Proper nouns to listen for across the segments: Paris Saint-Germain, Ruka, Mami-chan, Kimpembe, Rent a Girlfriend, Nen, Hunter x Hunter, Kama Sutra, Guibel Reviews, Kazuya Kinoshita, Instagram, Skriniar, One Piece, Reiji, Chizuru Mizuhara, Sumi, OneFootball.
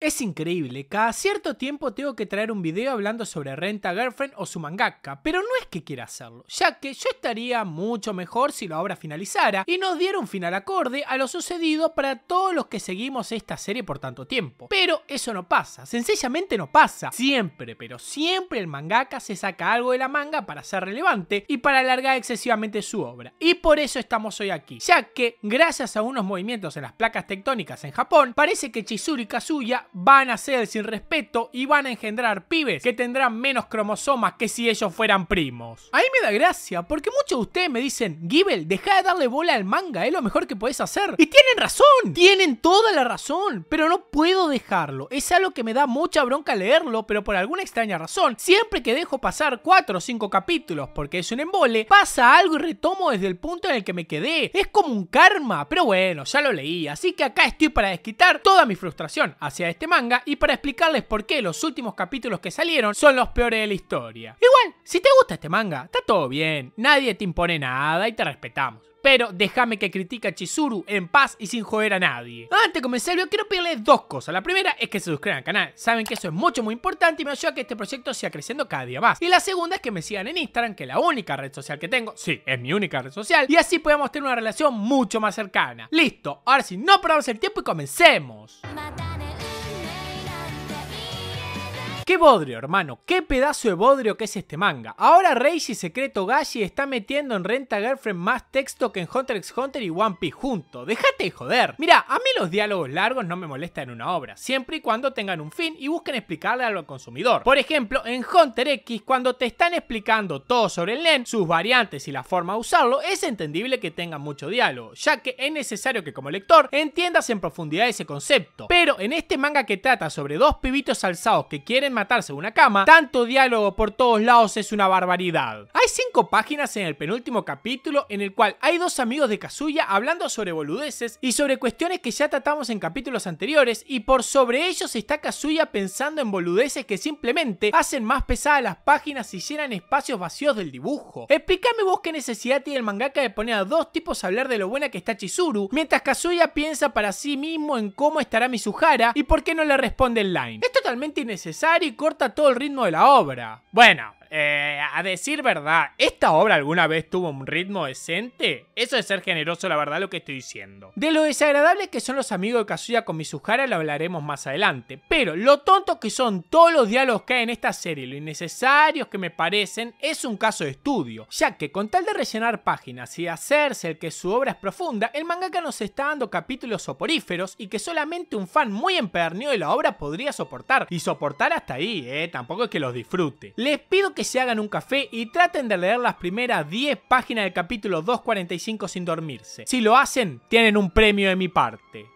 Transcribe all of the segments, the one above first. Es increíble, cada cierto tiempo tengo que traer un video hablando sobre Rent a Girlfriend o su mangaka, pero no es que quiera hacerlo, ya que yo estaría mucho mejor si la obra finalizara y nos diera un final acorde a lo sucedido para todos los que seguimos esta serie por tanto tiempo. Pero eso no pasa, sencillamente no pasa. Siempre, pero siempre el mangaka se saca algo de la manga para ser relevante y para alargar excesivamente su obra. Y por eso estamos hoy aquí, ya que gracias a unos movimientos en las placas tectónicas en Japón, parece que Chizuru y Kazuya van a ser sin respeto y van a engendrar pibes que tendrán menos cromosomas que si ellos fueran primos. A mí me da gracia porque muchos de ustedes me dicen: Guibel, deja de darle bola al manga, es lo mejor que podés hacer. Y tienen razón, tienen toda la razón, pero no puedo dejarlo. Es algo que me da mucha bronca leerlo, pero por alguna extraña razón, siempre que dejo pasar 4 o 5 capítulos porque es un embole, pasa algo y retomo desde el punto en el que me quedé. Es como un karma, pero bueno, ya lo leí, así que acá estoy para desquitar toda mi frustración hacia este manga y para explicarles por qué los últimos capítulos que salieron son los peores de la historia. Igual, si te gusta este manga, está todo bien, nadie te impone nada y te respetamos. Pero déjame que critique a Chizuru en paz y sin joder a nadie. Antes de comenzar el video quiero pedirles dos cosas. La primera es que se suscriban al canal. Saben que eso es mucho muy importante y me ayuda a que este proyecto siga creciendo cada día más. Y la segunda es que me sigan en Instagram, que es la única red social que tengo. Sí, es mi única red social. Y así podemos tener una relación mucho más cercana. Listo, ahora sí, no perdamos el tiempo y comencemos. ¡Qué bodrio, hermano! ¡Qué pedazo de bodrio que es este manga! Ahora Reiji Secreto Gashi está metiendo en Rent a Girlfriend más texto que en Hunter x Hunter y One Piece junto. ¡Déjate de joder! Mirá, a mí los diálogos largos no me molestan en una obra, siempre y cuando tengan un fin y busquen explicarle algo al consumidor. Por ejemplo, en Hunter X, cuando te están explicando todo sobre el Nen, sus variantes y la forma de usarlo, es entendible que tengan mucho diálogo, ya que es necesario que como lector entiendas en profundidad ese concepto. Pero en este manga que trata sobre dos pibitos alzados que quieren matarse una cama, tanto diálogo por todos lados es una barbaridad. Hay 5 páginas en el penúltimo capítulo en el cual hay dos amigos de Kazuya hablando sobre boludeces y sobre cuestiones que ya tratamos en capítulos anteriores, y por sobre ellos está Kazuya pensando en boludeces que simplemente hacen más pesadas las páginas y llenan espacios vacíos del dibujo. Explícame vos qué necesidad tiene el mangaka de poner a dos tipos a hablar de lo buena que está Chizuru, mientras Kazuya piensa para sí mismo en cómo estará Mizuhara y por qué no le responde en line. Es totalmente innecesario y corta todo el ritmo de la obra. Bueno, a decir verdad, ¿esta obra alguna vez tuvo un ritmo decente? Eso es ser generoso, la verdad, lo que estoy diciendo. De lo desagradables que son los amigos de Kazuya con Mizuhara lo hablaremos más adelante, pero lo tontos que son todos los diálogos que hay en esta serie, lo innecesarios que me parecen, es un caso de estudio, ya que con tal de rellenar páginas y de hacerse el que su obra es profunda, el mangaka nos está dando capítulos soporíferos y que solamente un fan muy empedernido de la obra podría soportar, y soportar hasta ahí, tampoco es que los disfrute. Les pido que se hagan un café y traten de leer las primeras 10 páginas del capítulo 245 sin dormirse. Si lo hacen, tienen un premio de mi parte.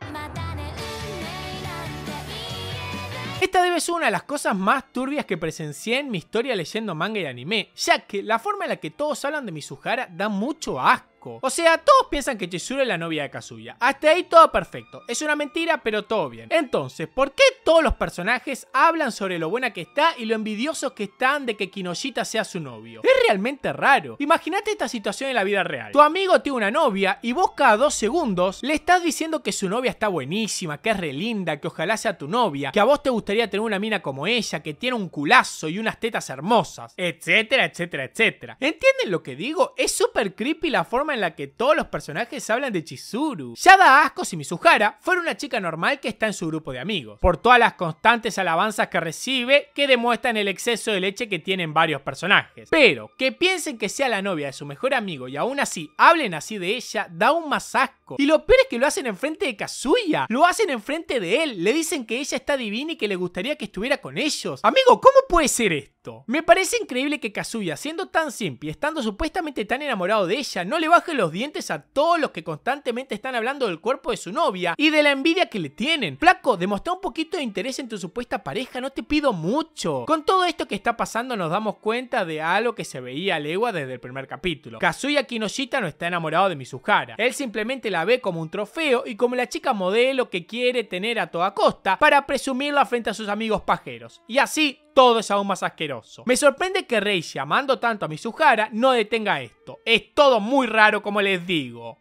Esta debe ser una de las cosas más turbias que presencié en mi historia leyendo manga y anime, ya que la forma en la que todos hablan de Mizuhara da mucho asco. O sea, todos piensan que Chizuru es la novia de Kazuya. Hasta ahí todo perfecto. Es una mentira, pero todo bien. Entonces, ¿por qué todos los personajes hablan sobre lo buena que está y lo envidiosos que están de que Kinoshita sea su novio? Es realmente raro. Imagínate esta situación en la vida real. Tu amigo tiene una novia y vos cada 2 segundos le estás diciendo que su novia está buenísima, que es re linda, que ojalá sea tu novia, que a vos te gustaría tener una mina como ella, que tiene un culazo y unas tetas hermosas, etcétera, etcétera, etcétera. ¿Entienden lo que digo? Es súper creepy la forma en la que todos los personajes hablan de Chizuru. Ya da asco si Mizuhara fuera una chica normal que está en su grupo de amigos, por todas las constantes alabanzas que recibe que demuestran el exceso de leche que tienen varios personajes. Pero que piensen que sea la novia de su mejor amigo y aún así hablen así de ella, da aún más asco. Y lo peor es que lo hacen enfrente de Kazuya, lo hacen enfrente de él, le dicen que ella está divina y que le gustaría que estuviera con ellos. Amigo, ¿cómo puede ser esto? Me parece increíble que Kazuya, siendo tan simple y estando supuestamente tan enamorado de ella, no le baje los dientes a todos los que constantemente están hablando del cuerpo de su novia y de la envidia que le tienen. Flaco, demostrá un poquito de interés en tu supuesta pareja, no te pido mucho. Con todo esto que está pasando nos damos cuenta de algo que se veía a legua desde el primer capítulo. Kazuya Kinoshita no está enamorado de Mizuhara. Él simplemente la ve como un trofeo y como la chica modelo que quiere tener a toda costa para presumirla frente a sus amigos pajeros. Y así todo es aún más asqueroso. Me sorprende que Reiji, amando tanto a Mizuhara, no detenga esto. Es todo muy raro, como les digo.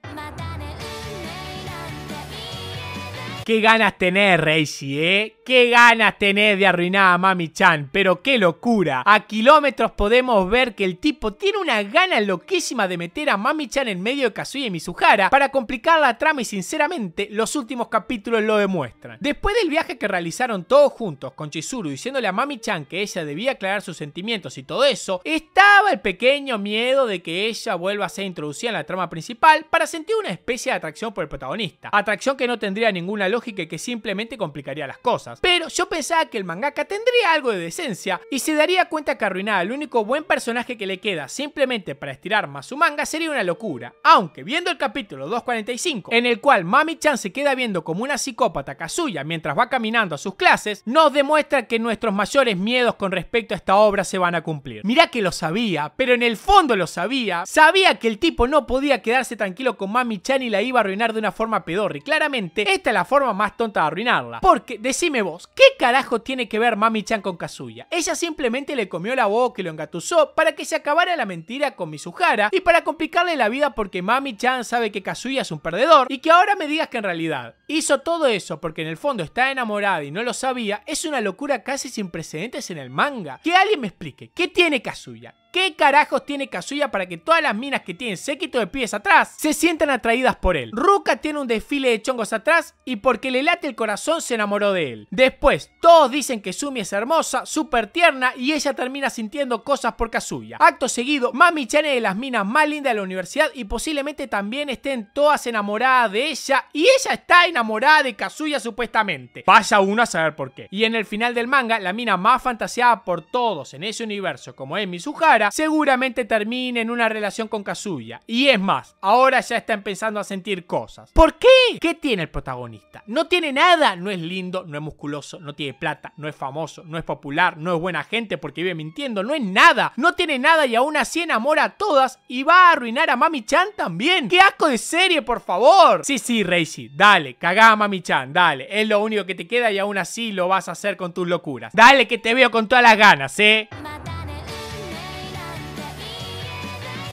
Qué ganas tenés, Reiji, ¿eh? Qué ganas tenés de arruinar a Mami-chan, pero qué locura. A kilómetros podemos ver que el tipo tiene una gana loquísima de meter a Mami-chan en medio de Kazuya y Mizuhara para complicar la trama, y sinceramente los últimos capítulos lo demuestran. Después del viaje que realizaron todos juntos, con Chizuru diciéndole a Mami-chan que ella debía aclarar sus sentimientos y todo eso, estaba el pequeño miedo de que ella vuelva a ser introducida en la trama principal para sentir una especie de atracción por el protagonista. Atracción que no tendría ninguna lógica y que simplemente complicaría las cosas. Pero yo pensaba que el mangaka tendría algo de decencia y se daría cuenta que arruinar al único buen personaje que le queda simplemente para estirar más su manga sería una locura. Aunque viendo el capítulo 245, en el cual Mami-chan se queda viendo como una psicópata Kazuya mientras va caminando a sus clases, nos demuestra que nuestros mayores miedos con respecto a esta obra se van a cumplir. Mirá que lo sabía, pero en el fondo lo sabía. Sabía que el tipo no podía quedarse tranquilo con Mami-chan y la iba a arruinar de una forma pedorra, y claramente esta es la forma más tonta de arruinarla. Porque, decime vos, ¿qué carajo tiene que ver Mami-chan con Kazuya? Ella simplemente le comió la boca y lo engatusó para que se acabara la mentira con Mizuhara y para complicarle la vida, porque Mami-chan sabe que Kazuya es un perdedor, y que ahora me digas que en realidad hizo todo eso porque en el fondo está enamorada y no lo sabía, es una locura casi sin precedentes en el manga. Que alguien me explique, ¿qué tiene Kazuya? ¿Qué carajos tiene Kazuya para que todas las minas que tienen séquito de pies atrás se sientan atraídas por él? Ruka tiene un desfile de chongos atrás y porque le late el corazón se enamoró de él. Después, todos dicen que Sumi es hermosa, súper tierna, y ella termina sintiendo cosas por Kazuya. Acto seguido, Mami-chan es de las minas más lindas de la universidad y posiblemente también estén todas enamoradas de ella, y ella está enamorada de Kazuya supuestamente. Vaya uno a saber por qué. Y en el final del manga, la mina más fantaseada por todos en ese universo, como es Mizuhara, seguramente termine en una relación con Kazuya. Y es más, ahora ya está empezando a sentir cosas. ¿Por qué? ¿Qué tiene el protagonista? No tiene nada. No es lindo, no es musculoso, no tiene plata, no es famoso, no es popular, no es buena gente porque vive mintiendo, no es nada. No tiene nada y aún así enamora a todas y va a arruinar a Mami-chan también. ¡Qué asco de serie, por favor! Sí, Reiji, dale, cagá a Mami-chan, dale. Es lo único que te queda y aún así lo vas a hacer con tus locuras. Dale que te veo con todas las ganas, ¿eh?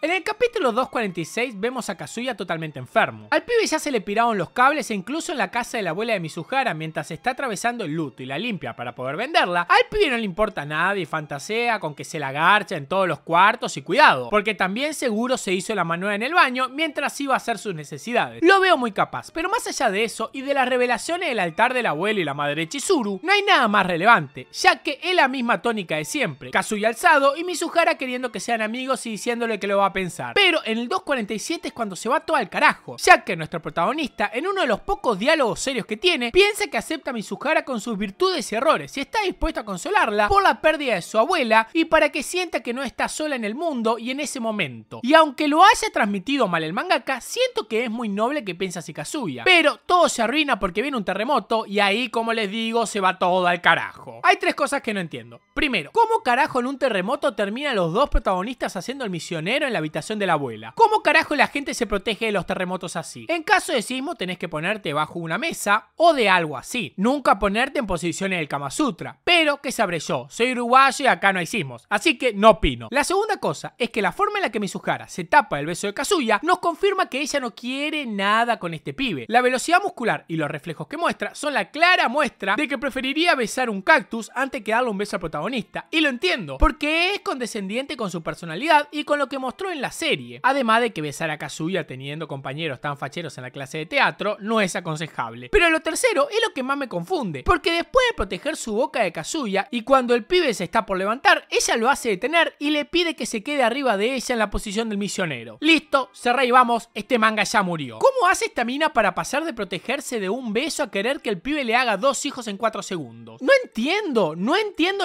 En el capítulo 246 vemos a Kazuya totalmente enfermo. Al pibe ya se le piraron los cables e incluso en la casa de la abuela de Mizuhara, mientras está atravesando el luto y la limpia para poder venderla, al pibe no le importa nada y fantasea con que se la garcha en todos los cuartos y cuidado, porque también seguro se hizo la manuela en el baño mientras iba a hacer sus necesidades. Lo veo muy capaz, pero más allá de eso y de las revelaciones del altar del abuelo y la madre de Chizuru, no hay nada más relevante, ya que es la misma tónica de siempre. Kazuya alzado y Mizuhara queriendo que sean amigos y diciéndole que lo va a pensar. Pero en el 247 es cuando se va todo al carajo, ya que nuestro protagonista, en uno de los pocos diálogos serios que tiene, piensa que acepta a Mizuhara con sus virtudes y errores y está dispuesto a consolarla por la pérdida de su abuela y para que sienta que no está sola en el mundo y en ese momento. Y aunque lo haya transmitido mal el mangaka, siento que es muy noble que piensa así Kazuya. Pero todo se arruina porque viene un terremoto y ahí, como les digo, se va todo al carajo. Hay tres cosas que no entiendo. Primero, ¿cómo carajo en un terremoto terminan los dos protagonistas haciendo el misionero en la habitación de la abuela? ¿Cómo carajo la gente se protege de los terremotos así? En caso de sismo tenés que ponerte bajo una mesa o de algo así. Nunca ponerte en posiciones del Kama Sutra. Pero, ¿qué sabré yo? Soy uruguayo y acá no hay sismos, así que no opino. La segunda cosa es que la forma en la que Mizuhara se tapa el beso de Kazuya nos confirma que ella no quiere nada con este pibe. La velocidad muscular y los reflejos que muestra son la clara muestra de que preferiría besar un cactus antes que darle un beso al protagonista. Y lo entiendo, porque es condescendiente con su personalidad y con lo que mostró en la serie. Además de que besar a Kazuya teniendo compañeros tan facheros en la clase de teatro no es aconsejable. Pero lo tercero es lo que más me confunde, porque después de proteger su boca de Kazuya y cuando el pibe se está por levantar, ella lo hace detener y le pide que se quede arriba de ella en la posición del misionero. Listo, cerrá y vamos, este manga ya murió. ¿Cómo hace esta mina para pasar de protegerse de un beso a querer que el pibe le haga dos hijos en 4 segundos? No entiendo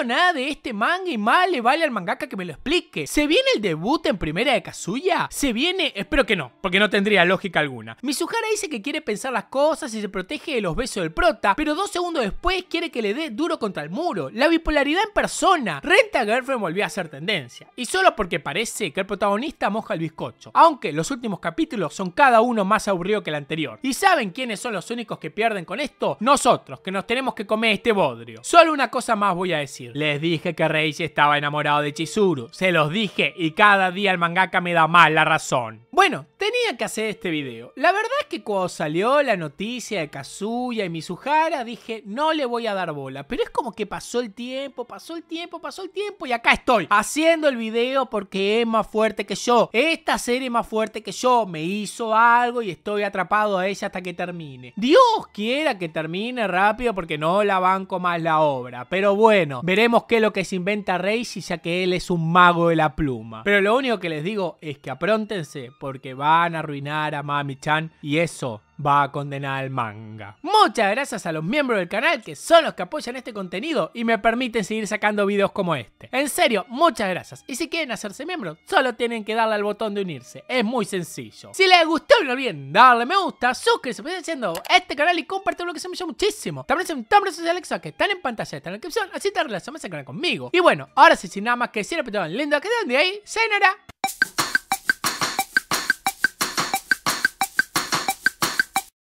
nada de este manga y más le vale al mangaka que me lo explique. ¿Se viene el debut en primera de Kazuya? ¿Se viene? Espero que no, porque no tendría lógica alguna. Mizuhara dice que quiere pensar las cosas y se protege de los besos del prota, pero 2 segundos después quiere que le dé duro contra el muro. La bipolaridad en persona. Rent a Girlfriend volvió a ser tendencia, y solo porque parece que el protagonista moja el bizcocho, aunque los últimos capítulos son cada uno más aburrido que el anterior. ¿Y saben quiénes son los únicos que pierden con esto? Nosotros, que nos tenemos que comer este bodrio. Solo una cosa más voy a decir. Les dije que Reiji estaba enamorado de Chizuru. Se los dije y cada día el mangaka me da mal la razón. Bueno, tenía que hacer este video. La verdad es que cuando salió la noticia de Kazuya y Mizuhara dije, no le voy a dar bola. Pero es como que pasó el tiempo y acá estoy haciendo el video porque es más fuerte que yo. Esta serie es más fuerte que yo. Me hizo algo y estoy atrapado a ella hasta que termine. Dios quiera que termine rápido porque no la banco más la obra. Pero bueno, veremos qué es lo que se inventa Reiji, ya que él es un mago de la pluma. Pero lo único que les digo es que apróntense, porque van a arruinar a Mami-chan y eso va a condenar al manga. Muchas gracias a los miembros del canal que son los que apoyan este contenido y me permiten seguir sacando videos como este. En serio, muchas gracias. Y si quieren hacerse miembros, solo tienen que darle al botón de unirse. Es muy sencillo. Si les gustó, no olviden darle me gusta, suscribirse, haciendo este canal y compartirlo, que se me ayuda muchísimo. También son tan redes sociales que están en pantalla, están en la descripción, así te relacionas al canal conmigo. Y bueno, ahora sí, sin nada más que decir, pero lindo que de ahí, cenará.